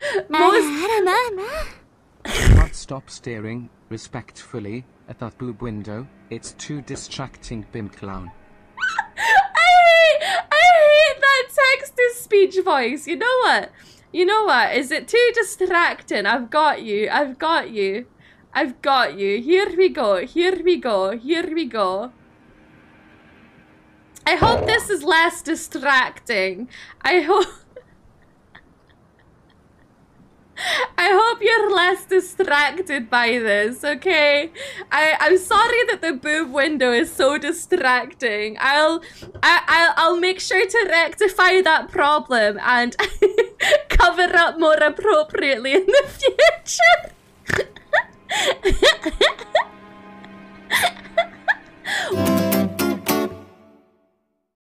Do not stop staring, respectfully, at that boob window. It's too distracting, bim clown. I hate that text-to-speech voice. You know what? You know what? Is it too distracting? I've got you. I've got you. I've got you. Here we go. Here we go. Here we go. I hope this is less distracting. I hope you're less distracted by this, okay? I'm sorry that the boob window is so distracting. I'll make sure to rectify that problem and cover up more appropriately in the future.